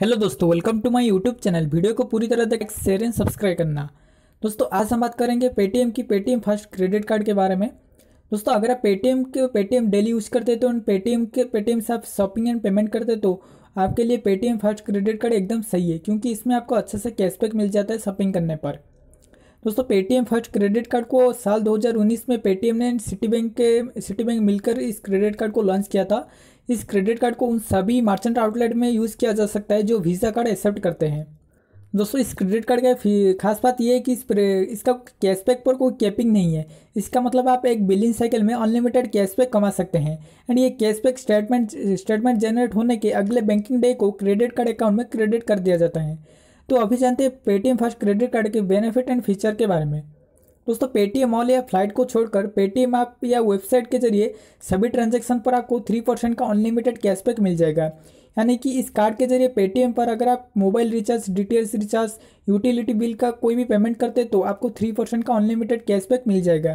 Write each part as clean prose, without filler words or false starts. Hello दोस्तों, welcome to my YouTube channel. Video को पूरी तरह देख, शेयर एंड सब्सक्राइब करना। दोस्तों आज हम बात करेंगे पेटीएम की पेटीएम फर्स्ट क्रेडिट कार्ड के बारे में। दोस्तों अगर आप पेटीएम डेली यूज़ करते तो उन पेटीएम से आप शॉपिंग एंड पेमेंट करते तो आपके लिए पेटीएम फर्स्ट क्रेडिट कार्ड एकदम सही है, क्योंकि इसमें आपको अच्छे से कैशबैक मिल जाता है शॉपिंग करने पर। दोस्तों पेटीएम फर्स्ट क्रेडिट कार्ड को साल 2019 में पेटीएम ने सिटीबैंक मिलकर इस क्रेडिट कार्ड को लॉन्च किया था। इस क्रेडिट कार्ड को उन सभी मार्चेंट आउटलेट में यूज़ किया जा सकता है जो वीज़ा कार्ड एक्सेप्ट करते हैं। दोस्तों इस क्रेडिट कार्ड का खास बात यह है कि इसका कैशबैक पर कोई कैपिंग नहीं है। इसका मतलब आप एक बिलिंग साइकिल में अनलिमिटेड कैशबैक कमा सकते हैं। एंड ये कैशबैक स्टेटमेंट जनरेट होने के अगले बैंकिंग डे को क्रेडिट कार्ड अकाउंट में क्रेडिट कर दिया जाता है। तो अभी जानते हैं पेटीएम फर्स्ट क्रेडिट कार्ड के बेनिफिट एंड फीचर के बारे में। दोस्तों पेटीएम मॉल या फ्लाइट को छोड़कर पेटीएम ऐप या वेबसाइट के जरिए सभी ट्रांजैक्शन पर आपको 3% का अनलिमिटेड कैशबैक मिल जाएगा। यानी कि इस कार्ड के जरिए पेटीएम पर अगर आप mobile recharge, DTH recharge, utility bill का कोई भी पेमेंट करते तो आपको 3% का अनलिमिटेड कैशबैक मिल जाएगा।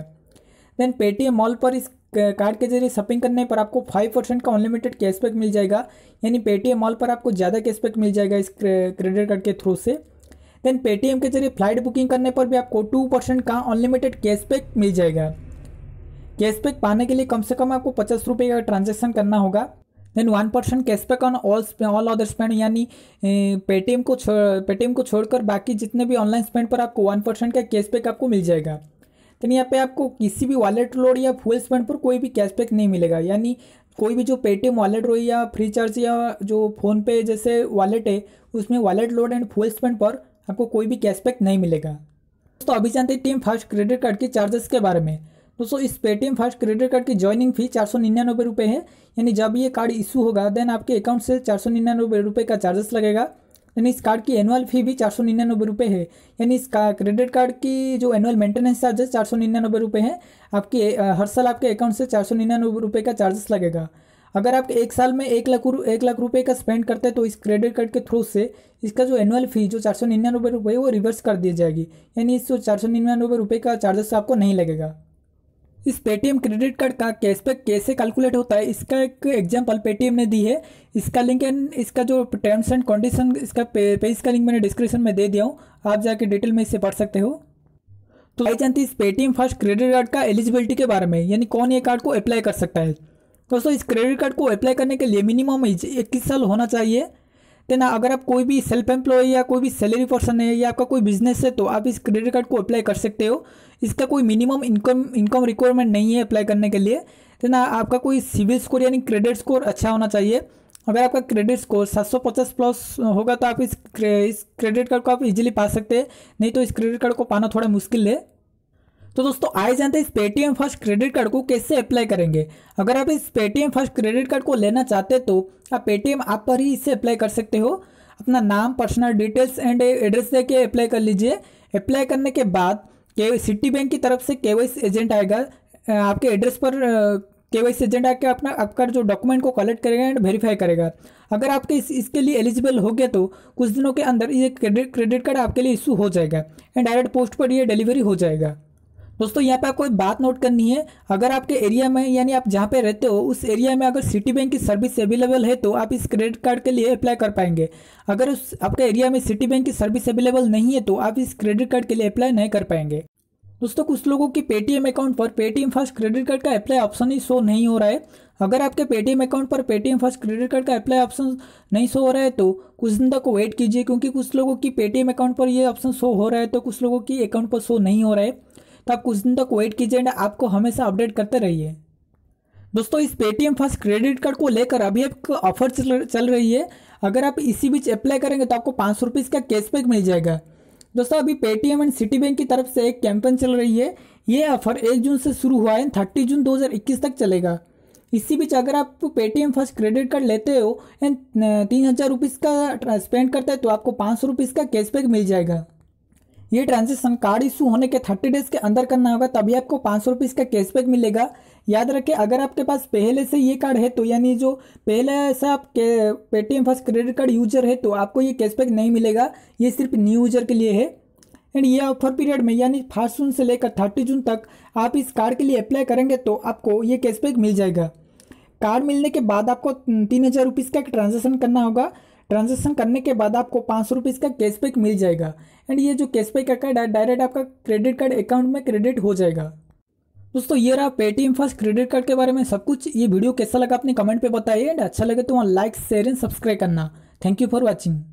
देन पेटीएम मॉल पर इस कार्ड के जरिए शॉपिंग करने पर आपको 5% का अनलिमिटेड कैशबैक मिल जाएगा। यानी पेटीएम मॉल पर आपको ज़्यादा कैशबैक मिल जाएगा इस क्रेडिट कार्ड के थ्रू से। देन पेटीएम के जरिए फ्लाइट बुकिंग करने पर भी आपको 2% का अनलिमिटेड कैशबैक मिल जाएगा। कैशबैक पाने के लिए कम से कम आपको 50 रुपये का ट्रांजैक्शन करना होगा। Then 1% cashback on all other spend, यानी पेटीएम को छोड़कर बाकी जितने भी ऑनलाइन स्पेंड पर आपको 1% का कैशबैक आपको मिल जाएगा। देन यहाँ पे आपको किसी भी वॉलेट लोड या फुल स्पेंड पर कोई भी कैशबैक नहीं मिलेगा। यानी कोई भी जो पेटीएम वॉलेट हो या फ्री चार्ज या जो फ़ोनपे जैसे वॉलेट है उसमें wallet load and full spend पर आपको कोई भी कैशबैक नहीं मिलेगा। दोस्तों अभी जानते हैं पेटीएम फर्स्ट क्रेडिट कार्ड के चार्जेस के बारे में। दोस्तों इस पेटीएम फर्स्ट क्रेडिट कार्ड की ज्वाइनिंग फ़ी 499 रुपये है। यानी जब ये कार्ड इशू होगा देन आपके अकाउंट से 499 रुपये का चार्जेस लगेगा। यानी इस कार्ड की एनुअल फ़ी भी 499 रुपये है। यानी इस क्रेडिट कार्ड की जो एनुअल मेंटेनेंस चार्जेस 499 रुपये है। आपके हर साल आपके अकाउंट से 499 रुपये का चार्जेस लगेगा। अगर आप एक साल में 1 लाख रुपए का स्पेंड करते हैं तो इस क्रेडिट कार्ड के थ्रू से इसका जो एनुअल फ़ी जो 499 रुपये वो रिवर्स कर दी जाएगी। यानी इस 499 रुपये का चार्जेस आपको नहीं लगेगा। इस पेटीएम क्रेडिट कार्ड का कैशबैक कैसे कैलकुलेट होता है इसका एक एग्जाम्पल पेटीएम ने दी है। इसका लिंक एंड इसका जो टर्म्स एंड कंडीशन इसका पेज का लिंक मैंने डिस्क्रिप्शन में दे दिया हूँ, आप जाके डिटेल में इसे पढ़ सकते हो। तो आई जानते इस पेटीएम फर्स्ट क्रेडिट कार्ड का एलिजिबिलिटी के बारे में, यानी कौन ये कार्ड को अप्लाई कर सकता है। दोस्तों इस क्रेडिट कार्ड को अप्लाई करने के लिए मिनिमम एज 21 साल होना चाहिए। देन अगर आप कोई भी सेल्फ एम्प्लॉय या कोई भी सैलरी पर्सन है या आपका कोई बिजनेस है तो आप इस क्रेडिट कार्ड को अप्लाई कर सकते हो। इसका कोई मिनिमम इनकम रिक्वायरमेंट नहीं है अप्लाई करने के लिए। देन आपका कोई सिविल स्कोर यानी क्रेडिट स्कोर अच्छा होना चाहिए। अगर आपका क्रेडिट स्कोर 750 प्लस होगा तो आप इस क्रेडिट कार्ड को आप इजीली पा सकते हैं, नहीं तो इस क्रेडिट कार्ड को पाना थोड़ा मुश्किल है। तो दोस्तों आइए जानते हैं इस पेटीएम फर्स्ट क्रेडिट कार्ड को कैसे अप्लाई करेंगे। अगर आप इस पेटीएम फर्स्ट क्रेडिट कार्ड को लेना चाहते तो आप पेटीएम ऐप पर ही इसे अप्लाई कर सकते हो। अपना नाम, पर्सनल डिटेल्स एंड एड्रेस दे के अप्लाई कर लीजिए। अप्लाई करने के बाद सिटीबैंक की तरफ से केवाईसी एजेंट आएगा आपके एड्रेस पर। केवाईसी एजेंट आकर आपका जो डॉक्यूमेंट को कलेक्ट करेगा एंड वेरीफाई करेगा। अगर आपके इसके लिए एलिजिबल हो गए तो कुछ दिनों के अंदर ये क्रेडिट कार्ड आपके लिए इशू हो जाएगा एंड डायरेक्ट पोस्ट पर ये डिलीवरी हो जाएगा। दोस्तों यहाँ पे आपको एक बात नोट करनी है, अगर आपके एरिया में यानी आप जहाँ पे रहते हो उस एरिया में अगर सिटीबैंक की सर्विस अवेलेबल है तो आप इस क्रेडिट कार्ड के लिए अप्लाई कर पाएंगे। अगर उस आपके एरिया में सिटीबैंक की सर्विस अवेलेबल नहीं है तो आप इस क्रेडिट कार्ड के लिए अप्लाई नहीं कर पाएंगे। दोस्तों कुछ लोगों की पेटीएम अकाउंट पर पेटीएम फर्स्ट क्रेडिट कार्ड का अप्लाई ऑप्शन ही शो नहीं हो रहा है। अगर आपके पेटीएम अकाउंट पर पेटीएम फर्स्ट क्रेडिट कार्ड का अप्लाई ऑप्शन नहीं शो हो रहा है तो कुछ दिन तक वेट कीजिए, क्योंकि कुछ लोगों की पेटीएम अकाउंट पर ये ऑप्शन शो हो रहा है तो कुछ लोगों की अकाउंट पर शो नहीं हो रहा है। तो आप कुछ दिन तक वेट कीजिए एंड आपको हमेशा अपडेट करते रहिए। दोस्तों इस पेटीएम फर्स्ट क्रेडिट कार्ड को लेकर अभी एक ऑफर चल रही है। अगर आप इसी बीच अप्लाई करेंगे तो आपको 500 रुपये का कैशबैक मिल जाएगा। दोस्तों अभी पेटीएम एंड सिटीबैंक की तरफ से एक कैंपेन चल रही है। ये ऑफर 1 जून से शुरू हुआ है, 30 जून 2021 तक चलेगा। इसी बीच अगर आप पेटीएम फर्स्ट क्रेडिट कार्ड लेते हो एंड 3000 रुपीज़ का स्पेंड करते हैं तो आपको 500 रुपीज़ का कैशबैक मिल जाएगा। ये ट्रांजैक्शन कार्ड इशू होने के 30 डेज़ के अंदर करना होगा, तभी आपको 500 रुपीज़ का कैशबैक मिलेगा। याद रखें अगर आपके पास पहले से ये कार्ड है तो यानी जो पहले से आप Paytm first credit card user है तो आपको ये कैशबैक नहीं मिलेगा। ये सिर्फ न्यू यूजर के लिए है। एंड ये ऑफर पीरियड में यानी 1 जून से लेकर 30 जून तक आप इस कार्ड के लिए अप्लाई करेंगे तो आपको ये कैशबैक मिल जाएगा। कार्ड मिलने के बाद आपको 3000 रुपीज़ का ट्रांजेक्शन करना होगा। ट्रांजेक्शन करने के बाद आपको 500 रुपीज़ का कैशबैक मिल जाएगा। एंड ये जो कैशबैक का कार्ड है डायरेक्ट आपका क्रेडिट कार्ड अकाउंट में क्रेडिट हो जाएगा। दोस्तों ये रहा पेटीएम फर्स्ट क्रेडिट कार्ड के बारे में सब कुछ। ये वीडियो कैसा लगा अपने कमेंट पे बताइए, एंड अच्छा लगे तो वहाँ लाइक शेयर एंड सब्सक्राइब करना। Thank you for watching.